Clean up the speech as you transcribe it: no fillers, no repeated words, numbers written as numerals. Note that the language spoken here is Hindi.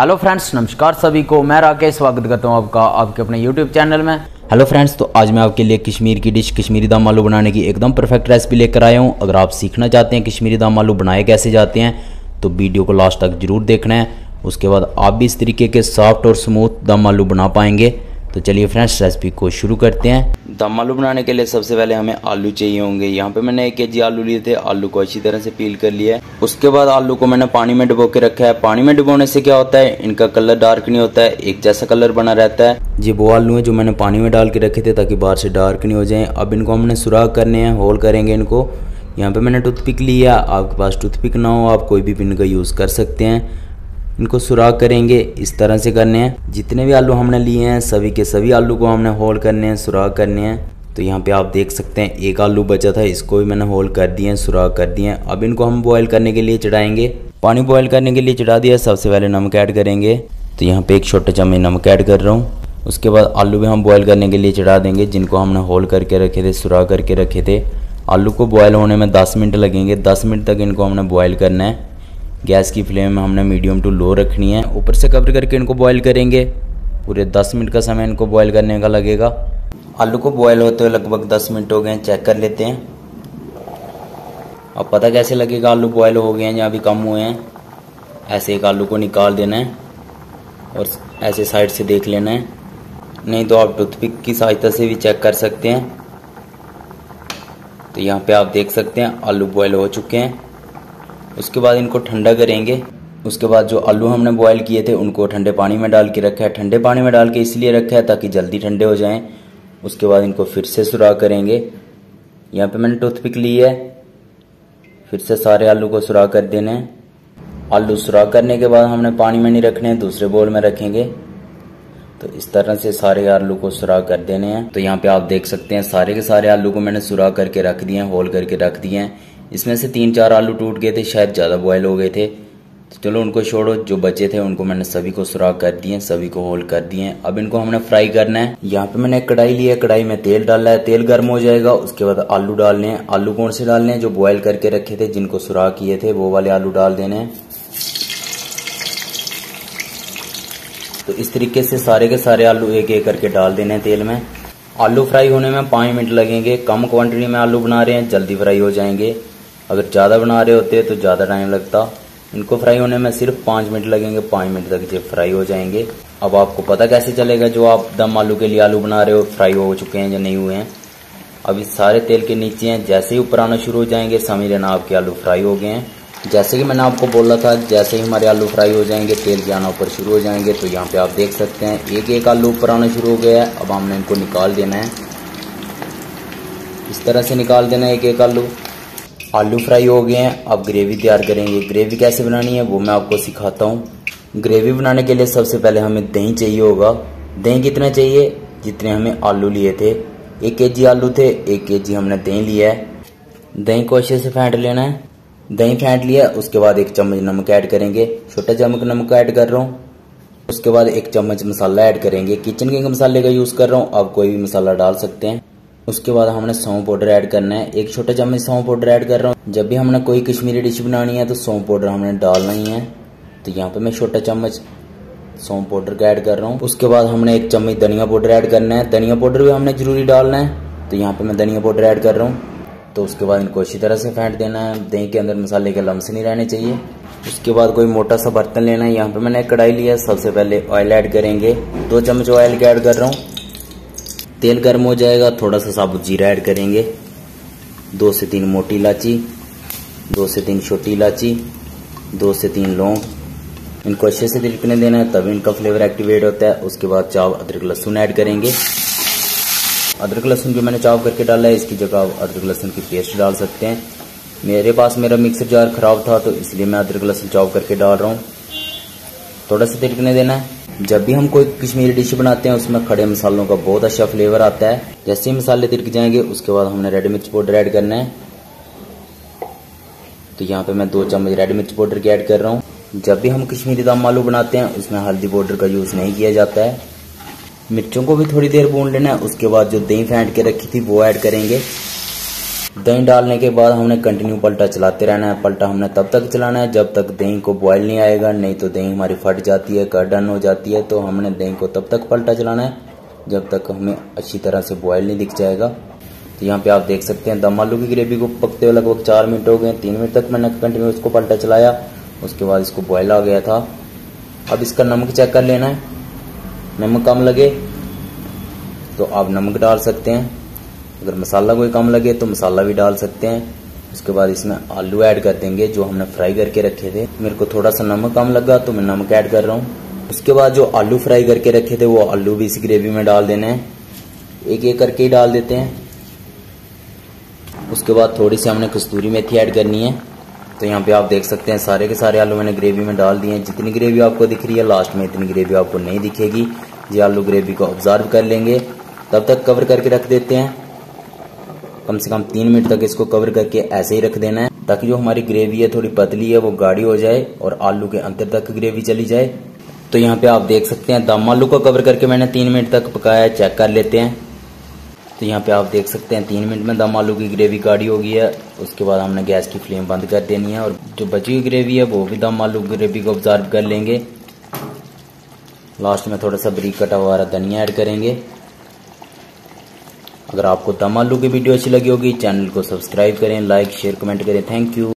हेलो फ्रेंड्स, नमस्कार सभी को। मैं राकेश स्वागत करता हूं आपका आपके अपने यूट्यूब चैनल में। हेलो फ्रेंड्स, तो आज मैं आपके लिए कश्मीर की डिश कश्मीरी दम आलू बनाने की एकदम परफेक्ट रेसिपी लेकर आया हूं। अगर आप सीखना चाहते हैं कश्मीरी दम आलू बनाए कैसे जाते हैं तो वीडियो को लास्ट तक जरूर देखना है। उसके बाद आप भी इस तरीके के सॉफ्ट और स्मूथ दम आलू बना पाएंगे। तो चलिए फ्रेंड्स, रेसिपी को शुरू करते हैं। दम आलू बनाने के लिए सबसे पहले हमें आलू चाहिए होंगे। यहाँ पे मैंने 1 केजी आलू लिए थे। आलू को अच्छी तरह से पील कर लिया है। उसके बाद आलू को मैंने पानी में डुबो के रखा है। पानी में डुबोने से क्या होता है, इनका कलर डार्क नहीं होता है, एक जैसा कलर बना रहता है। ये वो आलू है जो मैंने पानी में डाल के रखे थे ताकि बाहर से डार्क नहीं हो जाए। अब इनको हमने सुराख करने हैं, होल करेंगे इनको। यहाँ पे मैंने टूथपिक लिया, आपके पास टूथपिक ना हो आप कोई भी पिन का यूज़ कर सकते हैं। इनको सुराख करेंगे, इस तरह से करने हैं। जितने भी आलू हमने लिए हैं सभी के सभी आलू को हमने होल करने हैं, सुराख करने हैं। तो यहाँ पे आप देख सकते हैं एक आलू बचा था, इसको भी मैंने होल कर दिए हैं, सुराख कर दिए हैं। अब इनको हम बॉयल करने के लिए चढ़ाएंगे। पानी बॉयल करने के लिए चढ़ा दिया। सबसे पहले नमक ऐड करेंगे, तो यहाँ पर 1 छोटा चम्मच नमक ऐड कर रहा हूँ। उसके बाद आलू भी हम बॉयल करने के लिए चढ़ा देंगे, जिनको हमने होल करके रखे थे, सुराख करके रखे थे। आलू को बॉयल होने में 10 मिनट लगेंगे। 10 मिनट तक इनको हमने बॉयल करना है। गैस की फ्लेम हमने मीडियम टू लो रखनी है। ऊपर से कवर करके इनको बॉयल करेंगे। पूरे 10 मिनट का समय इनको बॉयल करने का लगेगा। आलू को बॉयल होते हुए लगभग 10 मिनट हो गए हैं, चेक कर लेते हैं। अब पता कैसे लगेगा आलू बॉयल हो गए हैं या अभी कम हुए हैं। ऐसे एक आलू को निकाल देना है और ऐसे साइड से देख लेना है, नहीं तो आप टूथपिक की सहायता से भी चेक कर सकते हैं। तो यहाँ पर आप देख सकते हैं आलू बॉयल हो चुके हैं। उसके बाद इनको ठंडा करेंगे। उसके बाद जो आलू हमने बॉयल किए थे उनको ठंडे पानी में डाल के रखा है। ठंडे पानी में डाल के इसलिए रखा है ताकि जल्दी ठंडे हो जाएं। उसके बाद इनको फिर से सुराख करेंगे। यहाँ पे मैंने टूथपिक ली है, फिर से सारे आलू को सुराख कर देने हैं। आलू सुराख करने के बाद हमने पानी में नहीं रखने हैं, दूसरे बाउल में रखेंगे। तो इस तरह से सारे आलू को सुराख कर देने हैं। तो यहाँ पे आप देख सकते हैं सारे के सारे आलू को मैंने सुराख करके रख दिए हैं, होल करके रख दिए हैं। इसमें से 3-4 आलू टूट गए थे, शायद ज़्यादा बॉयल हो गए थे, तो चलो उनको छोड़ो। जो बचे थे उनको मैंने सभी को सुराख कर दिए, सभी को होल कर दिए। अब इनको हमने फ्राई करना है। यहाँ पे मैंने एक कढ़ाई ली है, कढ़ाई में तेल डाला है, तेल गर्म हो जाएगा। उसके बाद आलू डालने हैं। आलू कौन से डालने हैं, जो बॉयल करके रखे थे, जिनको सुराख किए थे वो वाले आलू डाल देने हैं। तो इस तरीके से सारे के सारे आलू एक एक करके डाल देने हैं तेल में। आलू फ्राई होने में 5 मिनट लगेंगे। कम क्वांटिटी में आलू बना रहे हैं, जल्दी फ्राई हो जाएंगे। अगर ज़्यादा बना रहे होते तो ज़्यादा टाइम लगता। इनको फ्राई होने में सिर्फ 5 मिनट लगेंगे। 5 मिनट तक ये फ्राई हो जाएंगे। अब आपको पता कैसे चलेगा जो आप दम आलू के लिए आलू बना रहे हो फ्राई हो चुके हैं या नहीं हुए हैं। अभी सारे तेल के नीचे हैं, जैसे ही ऊपर आना शुरू हो जाएंगे समझ लेना आपके आलू फ्राई हो गए हैं। जैसे कि मैंने आपको बोला था, जैसे ही हमारे आलू फ्राई हो जाएंगे तेल के आना ऊपर शुरू हो जाएंगे। तो यहाँ पर आप देख सकते हैं एक एक आलू ऊपर आना शुरू हो गया है। अब हमने इनको निकाल देना है, इस तरह से निकाल देना है एक एक आलू। आलू फ्राई हो गए हैं। अब ग्रेवी तैयार करेंगे। ग्रेवी कैसे बनानी है वो मैं आपको सिखाता हूँ। ग्रेवी बनाने के लिए सबसे पहले हमें दही चाहिए होगा। दही कितना चाहिए, जितने हमें आलू लिए थे। 1 केजी आलू थे, 1 केजी हमने दही लिया है। दही को अच्छे से फेंट लेना है। दही फेंट लिया। उसके बाद 1 चम्मच नमक ऐड करेंगे, छोटा चम्मच नमक ऐड कर रहा हूँ। उसके बाद 1 चम्मच मसाला ऐड करेंगे। किचन किंग मसाले का यूज़ कर रहा हूँ, आप कोई भी मसाला डाल सकते हैं। उसके बाद हमने सौंफ पाउडर ऐड करना है। 1 छोटा चम्मच सौंफ पाउडर ऐड कर रहा हूँ। जब भी हमने कोई कश्मीरी डिश बनानी है तो सौंफ पाउडर हमने डालना ही है। तो यहाँ पे मैं छोटा चम्मच सौंफ पाउडर का ऐड कर रहा हूँ। उसके बाद हमने 1 चम्मच धनिया पाउडर ऐड करना है। धनिया पाउडर भी हमने जरूरी डालना है। तो यहाँ पे मैं धनिया पाउडर ऐड कर रहा हूँ। तो उसके बाद इनको अच्छी तरह से फेंट देना है। दही के अंदर मसाले के लम्स नहीं रहने चाहिए। उसके बाद कोई मोटा सा बर्तन लेना है। यहाँ पे मैंने एक कढ़ाई लिया है। सबसे पहले ऑयल ऐड करेंगे, 2 चम्मच ऑयल का ऐड कर रहा हूँ। तेल गर्म हो जाएगा। थोड़ा सा साबुत जीरा ऐड करेंगे, 2 से 3 मोटी इलायची, 2 से 3 छोटी इलायची, 2 से 3 लौंग। इनको अच्छे से तिलकने देना है, तभी इनका फ्लेवर एक्टिवेट होता है। उसके बाद चाव अदरक लहसुन ऐड करेंगे। अदरक लहसुन भी मैंने चाव करके डाला है, इसकी जगह आप अदरक लहसुन की पेस्ट डाल सकते हैं। मेरे पास मेरा मिक्सर जार खराब था तो इसलिए मैं अदरक लहसुन चाव करके डाल रहा हूँ। थोड़ा सा तिलकने देना है। जब भी हम कोई कश्मीरी डिश बनाते हैं उसमें खड़े मसालों का बहुत अच्छा फ्लेवर आता है। जैसे ही मसाले तिरक जाएंगे उसके बाद हमने रेड मिर्च पाउडर ऐड करना है। तो यहाँ पे मैं 2 चम्मच रेड मिर्च पाउडर की ऐड कर रहा हूँ। जब भी हम कश्मीरी दम आलू बनाते हैं उसमें हल्दी पाउडर का यूज़ नहीं किया जाता है। मिर्चों को भी थोड़ी देर भून लेना है। उसके बाद जो दही फेंट के रखी थी वो ऐड करेंगे। दही डालने के बाद हमने कंटिन्यू पलटा चलाते रहना है। पलटा हमने तब तक चलाना है जब तक दही को बॉयल नहीं आएगा, नहीं तो दही हमारी फट जाती है, कर्डन हो जाती है। तो हमने दही को तब तक पलटा चलाना है जब तक हमें अच्छी तरह से बॉयल नहीं दिख जाएगा। तो यहाँ पे आप देख सकते हैं दम आलू की ग्रेवी को पकते हुए लगभग 4 मिनट हो गए। 3 मिनट तक मैंने कंटिन्यू इसको पलटा चलाया, उसके बाद इसको बॉयल आ गया था। अब इसका नमक चेक कर लेना है, नमक कम लगे तो आप नमक डाल सकते हैं, अगर मसाला कोई कम लगे तो मसाला भी डाल सकते हैं। उसके बाद इसमें आलू ऐड कर देंगे जो हमने फ्राई करके रखे थे। मेरे को थोड़ा सा नमक कम लगा तो मैं नमक ऐड कर रहा हूँ। उसके बाद जो आलू फ्राई करके रखे थे वो आलू भी इस ग्रेवी में डाल देने हैं, एक एक करके ही डाल देते हैं। उसके बाद थोड़ी सी हमने कस्तूरी मेथी ऐड करनी है। तो यहाँ पे आप देख सकते हैं सारे के सारे आलू मैंने ग्रेवी में डाल दिए हैं। जितनी ग्रेवी आपको दिख रही है लास्ट में इतनी ग्रेवी आपको नहीं दिखेगी, ये आलू ग्रेवी को ऑब्जर्व कर लेंगे। तब तक कवर करके रख देते हैं, कम से कम 3 मिनट तक इसको कवर करके ऐसे ही रख देना है ताकि जो हमारी ग्रेवी है थोड़ी पतली है वो गाढ़ी हो जाए और आलू के अंदर तक ग्रेवी चली जाए। तो यहाँ पे आप देख सकते हैं दम आलू को कवर करके मैंने 3 मिनट तक पकाया। चेक कर लेते हैं, तो यहाँ पे आप देख सकते हैं 3 मिनट में दम आलू की ग्रेवी गाढ़ी हो गई है। उसके बाद हमने गैस की फ्लेम बंद कर देनी है और जो बची हुई ग्रेवी है वो भी दम आलू ग्रेवी को ऑब्जर्व कर लेंगे। लास्ट में थोड़ा सा बारीक कटा हुआ धनिया ऐड करेंगे। अगर आपको दम आलू की वीडियो अच्छी लगी होगी चैनल को सब्सक्राइब करें, लाइक शेयर कमेंट करें। Thank you.